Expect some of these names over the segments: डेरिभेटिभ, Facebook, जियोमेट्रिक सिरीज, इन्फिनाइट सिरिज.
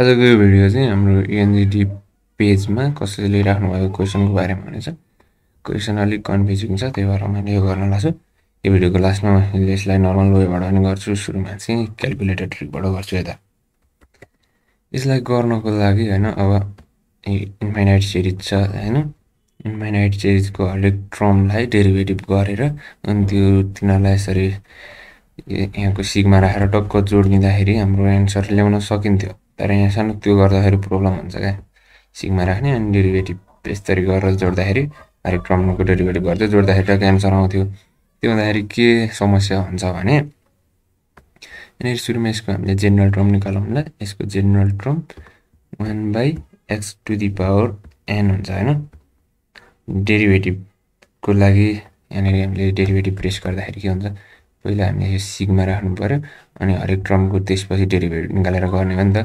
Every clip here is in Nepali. आजको यो भिडियो चाहिँ हाम्रो एनजीटी पेजमा कसैले लेख्नु भएको क्वेशनको बारेमा हुनेछ क्वेशन अलि कन्फ्युजिङ छ त्यही भएर मैले यो गर्न लाछु यो भिडियोको लास्टमा मैले यसलाई नर्मल वेबाट पनि गर्छु सुरुमा चाहिँ क्याल्कुलेटर ट्रिकबाट गर्छु यता यसलाई गर्नको लागि हैन अब इन्फिनाइट सिरिज छ हैन इन्फिनाइट सिरिजको हरेक टर्मलाई डेरिभेटिभ गरेर अनि त्यो तिनीलाई यसरी यहाँको सिग्मा राखेर टक्क जोड्दिँदाखेरि हाम्रो आन्सर ल्याउन सकिन्थ्यो तर यहाँ सानो त्यो गर्दाखेरि प्रब्लम हुन्छ के सिग्मा राख्ने अनि डेरिभेटिभ यसरी गरेर जोड्दाखेरि हरेक टर्मको डेरिभेटिभ गर्दै जोड्दाखेरि टक्क आन्सर आउँथ्यो त्यो हुँदाखेरि के समस्या हुन्छ भने अनि सुरुमा यसको हामीले जेनरल टर्म निकालौँला यसको जेनरल टर्म 1/x⁴n हुन्छ हैन डेरिभेटिभ को लागि यानी हामीले डेरिभेटिभ प्रेस गर्दाखेरि के हुन्छ पहिला हामीले यो सिग्मा राख्नु पर्यो अनि हरेक टर्मको त्यसपछि डेरिभेटिभ निकालेर गर्ने हो नि त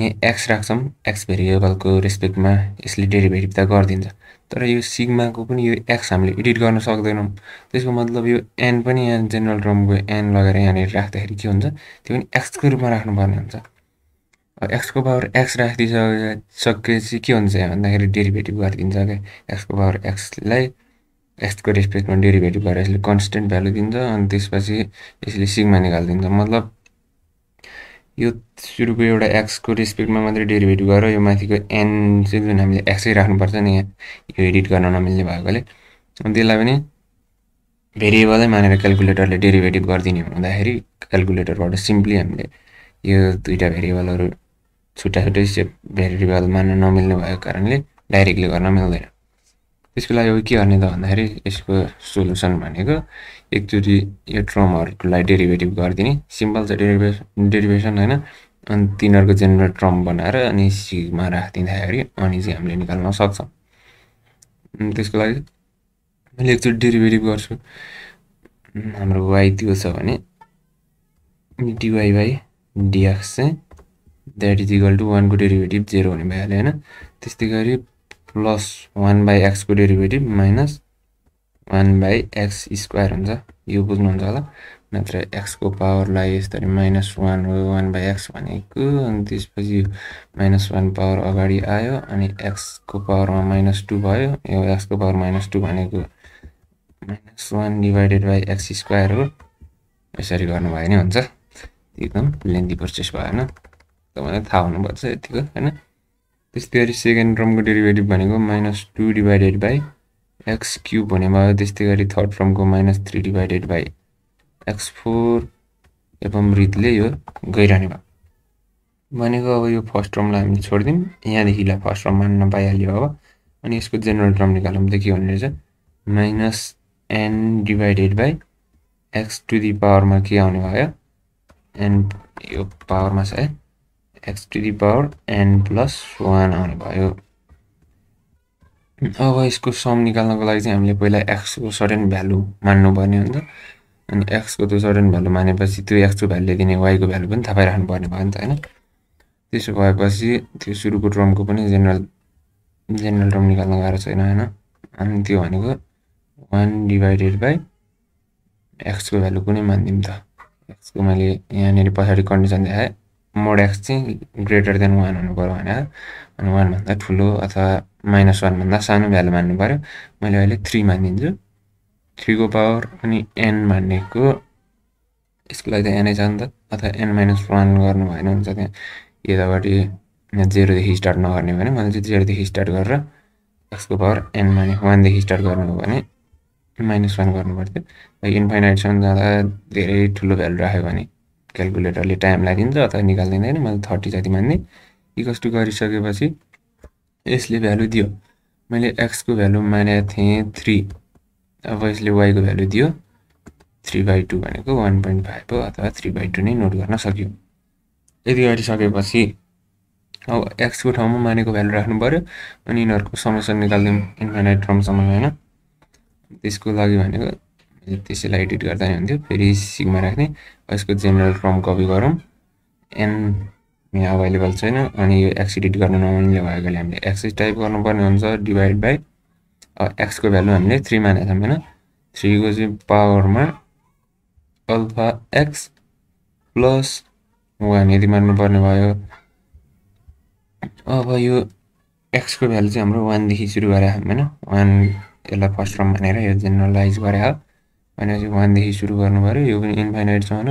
यहाँ x राख्छौं x भेरिएबलको रेस्पेक्टमा यसले डेरिभेटिभ त गर्दिन्छ तर यो सिग्माको पनि यो x हामीले एडिट गर्न सक्दैनौं त्यसको मतलब यो n पनि यहाँ जेनरल टर्मको n लगाएर यहाँ राख्दाखेरि के हुन्छ त्यो पनि x को रूपमा राख्नु पर्ने हुन्छ x को पावर x राखिसकेपछि के हुन्छ भन्दाखेरि डेरिभेटिभ गरिदिन्छ के x को पावर x लाई x को रेस्पेक्टमा डेरिभेटिभ गरेर यसले कन्स्टन्ट भ्यालु दिन्छ अनि त्यसपछि यसले सिग्मा निकाल्दिन्छ मतलब यो सुरुको एउटा x को रेस्पेक्टमा मात्र डेरिभेटिभ गरेर यो माथिको n चाहिँ जुन हामीले x ै राख्नु पर्छ नि यहाँ यो एडिट गर्न नमिल्ने भएकोले अनि त्यसलाई पनि भेरिएबलै मानेर क्याल्कुलेटरले डेरिभेटिभ गर्दिने हुँदाखेरि क्याल्कुलेटरबाट सिम्पली हामीले यो दुईटा भेरिएबलहरु छुट्टा छुट्टै सेप भेरिएबल मान्न नमिल्ने भएको कारणले डाइरेक्टली गर्न मिल्दैन त्यसको लागि अब के गर्ने त भन्दाखेरि यसको सोलुसन भनेको एकचोटी यो टर्महरुलाई डेरिभेटिभ गर्दिने सिम्पल छ डेरिभेसन हैन अनि तिनीहरुको जेनरल टर्म बनाएर अनि सिग्मा राखिदिँदाखेरि अनि चाहिँ हामीले निकाल्न सक्छौं त्यसको लागि मैले एकचोटी डेरिभेटिभ गर्छु हाम्रो y त्यो छ भने dy/dx that is equal to 1 को डेरिभेटिभ 0 हुने भएले हैन त्यस्तै गरी प्लस 1/x को डेरिभेटिभ माइनस 1/x² हुन्छ यो बुझ्नुहुन्छ होला मात्र x को पावरलाई यसरी -1 हो 1/x भनेको अनि त्यसपछि -1 पावर अगाडि आयो अनि x को पावरमा -2 भयो यो x को पावर -2 भनेको -1/x² हो यसरी गर्नु भयो नि हुन्छ एकदम लेन्दी प्रोसेस भयो हैन तपाईलाई थाहा हुनु पर्छ यतिको हैन त्यस्तै गरी सेकेन्ड टर्मको डेरिभेटिभ भनेको -2/(x³) हुने भयो त्यस्तै गरी थर्ड टर्मको -3/(x³) एवं रीतले यो गइराने भयो भनेको अब यो फर्स्ट टर्मलाई हामी छोड्दिम यहाँदेखिलाई फर्स्ट टर्म मान्न पाइहाल्यो अब अनि यसको जेनरल टर्म निकाल्नु त के हुने रहेछ -n/(x⁴) के आउने भयो n यो पावरमा छ x⁴n+1 आउने भयो अब यसको सम निकाल्नको लागि चाहिँ हामीले पहिला x को सर्टेन भ्यालु मान्नुपर्ने हुन्छ अनि x को त्यो सर्टेन भ्यालु मानेपछि त्यो x को भ्यालुले दिने y को भ्यालु पनि थाहा पाइराख्नु पर्ने भयो नि त हैन त्यसो भएपछि त्यो सुरुको टर्मको पनि जेनरल टर्म निकाल्न गाह्रो छैन हैन अनि त्यो भनेको 1/(x) को भ्यालु कुनै मान्दिम त x को मैले यहाँ नेरी पछाडी कन्डिसन देखाए मोड x चाहिँ ग्रेटर देन 1 हुनु पर्यो हैन अनि 1 भन्दा ठूलो अथवा -1 भन्दा सानो भ्यालु मान्नु पर्यो मैले अहिले 3 मानिदिन्छु 3 को पावर अनि n भनेको यसको लागि त n नै छ नि त अथवा n-1 गर्नु भएन हुन्छ त्यहाँ यताबाट 0 देखि स्टार्ट नगर्ने भने मैले चाहिँ 0 देखि स्टार्ट गरेर x को पावर n-1 देखि स्टार्ट गर्नु हो भने -1 गर्नु पर्छ इन्फिनाइट सम्म जाँदा धेरै ठूलो भ्यालु राख्यो भने क्याल्कुलेटरले टाइम लागिन्छ अथवा निकाल्दिदैन मैले 30 जति मान्ने इक्वल टु गरिसकेपछि यसले भ्यालु दियो मैले x को भ्यालु मानेको थिए 3 अब यसले y को भ्यालु दियो 3/2 भनेको 1.5 हो अथवा 3/2 नै नोट गर्न सकियो यति गरिसकेपछि अब x को ठाउँमा मानेको भ्यालु राख्नु पर्यो अनि यिनहरुको समेसन निकाल्दिम इन्फिनाइट टर्मसम्म हैन त्यसको लागि भनेको त्यसैलाई एडिट गर्दा नि हुन्थ्यो फेरि सिग्मा राख्ने यसको जेनरल फर्म कपी गरौँ n यहाँ अवेलेबल छैन अनि यो x एडिट गर्न नमिल्ने भएकोले हामीले x टाइप गर्नुपर्ने हुन्छ / x को भ्यालु हामीले 3 मानेका छौं हैन 3 को चाहिँ पावरमा α x + 1 यति मान्नु पर्ने भयो अब यो x को भ्यालु चाहिँ हाम्रो 1 देखि सुरु गरे हैन 1 यसलाई फर्स्ट क्रम भनेर यो जनरलाइज गरे हो भनेपछि 1 देखि सुरु गर्नु पर्यो यो पनि इन्फाइनाइट छ हैन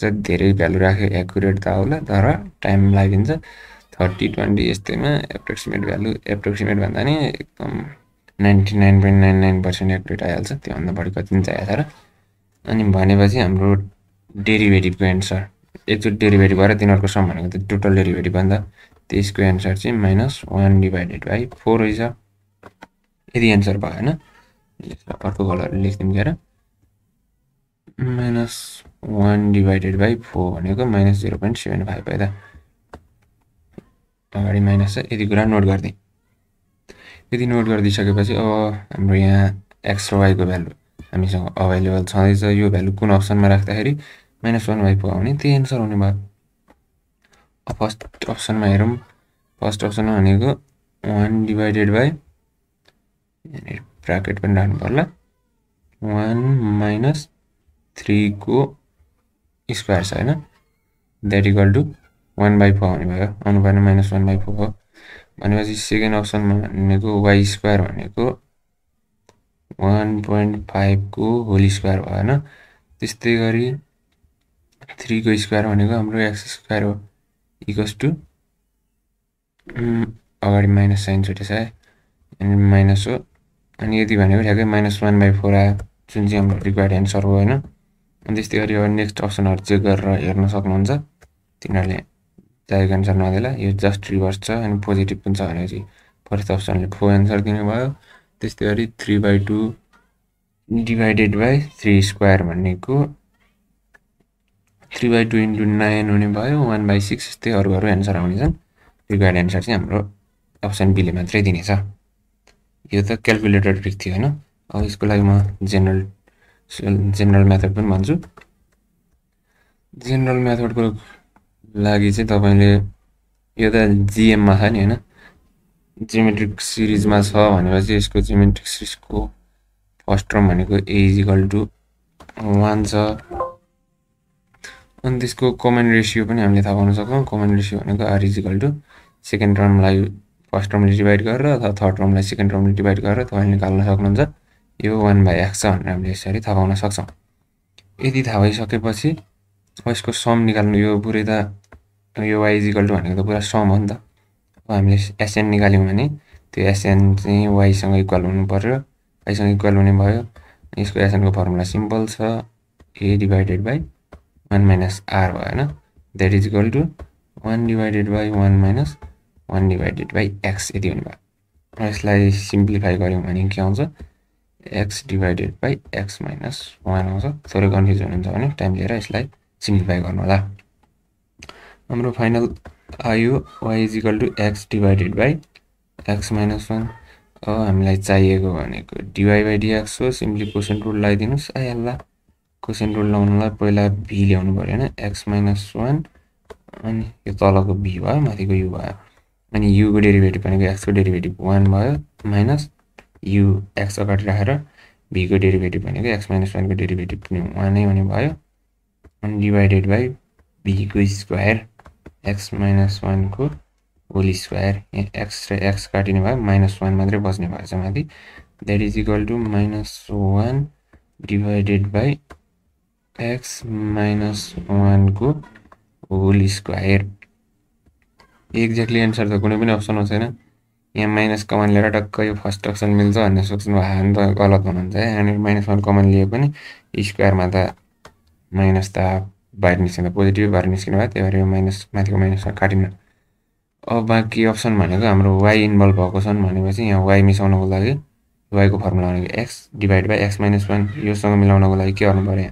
जति धेरै भ्यालु राखे एक्युरेट त होला तर टाइम लाग्दिन्छ 30 20 यस्तैमा एप्रोक्सिमेट भन्दा नि एकदम 99.99% एक्युरेट आइहाल्छ त्योभन्दा बढी कति नि चाहिएको छ र अनि भनेपछि हाम्रो डेरिभेटिभको आन्सर एकचोटी डेरिभेटिभ गरेर तिनीहरुको सम भनेको त टोटल डेरिभेटिभ भन्दा त्यसको आन्सर चाहिँ -1 डिवाइडेड बाइ 4 हुन्छ यदि आन्सर भयो हैन यसलाई अर्को कलर लेख्दिम गएर -1 डिवाइडेड बाइ 4 भनेको -0.75 भयो त अगाडि माइनस छ यदि कुरा नोट गर्दै यदि नोट गरिदिसकेपछि अब हाम्रो यहाँ x र y को भ्यालु हामीसँग अवेलेबल छदैछ यो भ्यालु कुन अप्सनमा राख्दाखेरि -1 by 4 आउने त्यो आन्सर हुने भयो फर्स्ट अप्सनमा हेरौं फर्स्ट अप्सन भनेको 1 डिवाइडेड बाइ अनि ब्र्याकेट पनि राख्नु पर्ला 1 - 3 को स्क्वायर छ हैन दैट इक्वल टु 1 by 4 आउने भयो आउनु पर्ने -1 by 4 हो भनेपछि सेकेन्ड अप्सनमा भनेको y स्क्वायर भनेको 1.5 को होल स्क्वायर भयो हैन त्यस्तै गरी 3 को स्क्वायर भनेको हाम्रो x स्क्वायर हो equals to अगाडि माइनस साइन छुटेछ अनि माइनस हो अनि यति भनेको ठ्याक्कै -1 by 4 आयो जुन चाहिँ हाम्रो रिक्वायर्ड आन्सर हो हैन अनि त्यस्तै गरी अब नेक्स्ट अप्सनहरु चेक गरेर हेर्न सक्नुहुन्छ तिनीहरुले चाहेको आन्सर नदेला यो जस्ट रिभर्स छ अनि पोजिटिभ पनि छ भनेपछि फर्स्ट अप्सनले 4 आन्सर दिनुभयो त्यस्तै गरी 3/2 डिवाइडेड बाइ 3 स्क्वायर भनेको 3/2 into 9 हुने भयो 1/6 यस्तै अरुहरु आन्सर आउने छन् रिक्वायर्ड आन्सर चाहिँ हाम्रो अप्सन बी ले मात्रै दिनेछ यो त क्याल्कुलेटर ट्रिक थियो हैन अब यसको लागि म जनरल मेथड पनि भन्छु जनरल मेथडको लागि चाहिँ तपाईले यो त जीएम मा छ नि हैन जियोमेट्रिक सिरीज मा छ भनेपछि यसको जियोमेट्रिक सिरीजको फर्स्ट टर्म भनेको a = 1 छ अनि त्यसको कमन रेशियो पनि हामीले थाहा पाउन सक्छौं कमन रेशियो भनेको r = सेकेन्ड टर्मलाई फर्स्ट टर्मले डिवाइड गरेर अथवा थर्ड टर्मलाई सेकेन्ड टर्मले डिवाइड गरेर तपाईले निकाल्न सक्नुहुन्छ यो 1/x छ भनेर हामीले यसरी थाहा पाउन सक्छौं यदि थाहा भइसकेपछि अब यसको सम निकाल्नु यो पुरै त यो y = भनेको त पुरा सम हो नि त अब हामीले sn निकाल्यौं भने त्यो sn चाहिँ y सँग इक्वल हुनु पर्यो y सँग इक्वल हुने भयो यसको sn को फर्मुला सिम्पल छ a / 1 minus r भयो हैन that is equal to 1 divided by 1 minus 1 divided by x यदि हुने भयो यसलाई सिम्प्लिफाई गर्यौं भने के आउँछ x divided by x minus 1 आउँछ थोरै कन्फ्युज हुनुहुन्छ भने टाइम लिएर यसलाई सिम्प्लिफाई गर्नु होला हाम्रो फाइनल आयो y = x divided by x minus 1 अब हामीलाई चाहिएको भनेको dy/dx हो सिम्पली कोसेन्ट रुल लगाइदिनुस् आइहाल्ला कोसेन्ट रुल लगाउनलाई पहिला b ल्याउनु पर्यो हैन x - 1 अनि यो तलको b भयो माथिको u भयो अनि u को डेरिभेटिभ भनेको x को डेरिभेटिभ 1 भयो - u x अगाडि राखेर b को डेरिभेटिभ भनेको x - 1 को डेरिभेटिभ पनि 1 नै हुने भयो अनि डिवाइडेड बाइ b को स्क्वायर x - 1 को होल स्क्वायर यहाँ x र x काटिने भयो -1 मात्रै बच्ने भएछ माथि that is equal to -1 divided by x - 1 को होल स्क्वायर एक्ज्याक्टली आन्सर त कुनै पनि अप्सन छैन यहाँ माइनस कमन लिएर टक्क यो फर्स्ट अप्सन मिल्छ भन्ने सोच्नु भयो भने त गलत हुनुहुन्छ है अनि -1 कमन लिए पनि स्क्वायरमा त माइनस त बाहिर निस्किन्छ पोजिटिभ बाहिर निस्किनु भयो त्यसैले यो माइनस माथिको माइनसमा काटिनु अब बाकी अप्सन भनेको हाम्रो y इन्भल्भ भएको छन् भनेपछि यहाँ y मिसाउनको लागि y को फर्मुला भनेको x डिवाइड बाइ x - 1 यो सँग मिलाउनको लागि के गर्नु पर्यो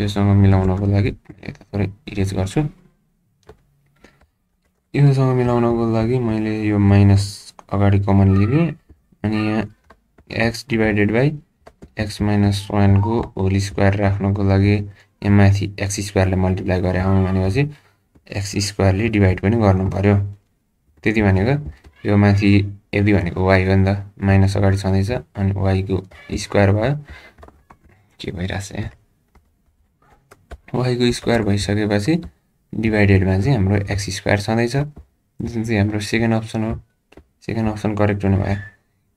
यो सँग मिलाउनको लागि यता थोरै इरेज गर्छु यो सँग मिलाउनको लागि मैले यो माइनस अगाडि कमन लिएँ अनि यहाँ x डिवाइडेड बाइ x - 1 को होल स्क्वायर राख्नको लागि यहाँ माथि x स्क्वायरले मल्टिप्लाई गरे आउँ भनेपछि x स्क्वायरले डिवाइड पनि गर्नु पर्यो त्यति भनेको यो माथि यदि भनेको y हो नि त माइनस अगाडि छँदैछ अनि y को स्क्वायर भयो के भइराछ y को स्क्वायर भइसकेपछि डिवाइडेडमा चाहिँ हाम्रो x स्क्वायर छँदैछ This is the second option or second option correct one by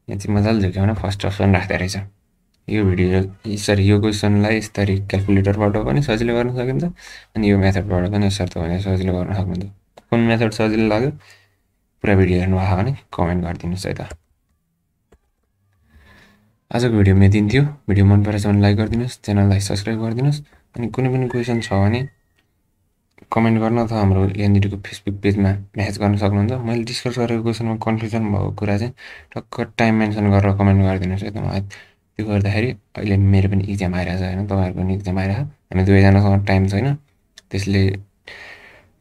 the first option right यो भिडियो यसरी यो क्वेशनलाई यसरी क्याल्कुलेटरबाट पनि सजिलै गर्न सकिन्छ अनि यो मेथडबाट पनि यसरी तपाईले सजिलै गर्न सक्नुहुन्छ कुन मेथड सजिलो लाग्यो पुरा भिडियो हेर्नु भयो भने कमेन्ट गरिदिनुस् है त आजको भिडियो मे दिन थियो भिडियो मन परेछ भने लाइक गरिदिनुस् च्यानललाई सब्स्क्राइब गरिदिनुस् अनि कुनै पनि क्वेशन छ भने कमेन्ट गर्न अथवा हाम्रो यहाँनिरको फेसबुक पेजमा म्यासेज गर्न सक्नुहुन्छ मैले डिस्कस गरेको क्वेशनमा कन्फ्युजन भएको कुरा चाहिँ टक्क टाइम मेन्सन गरेर कमेन्ट गरिदिनुस् है त त्यो गर्दाखेरि अहिले मेरो पनि एक्जाम आइराछ हैन तपाईहरुको पनि एक्जाम आइराछ हामी दुवै जनासँग टाइम छैन त्यसले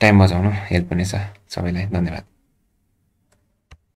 टाइम बचाउन हेल्प हुनेछ सबैलाई धन्यवाद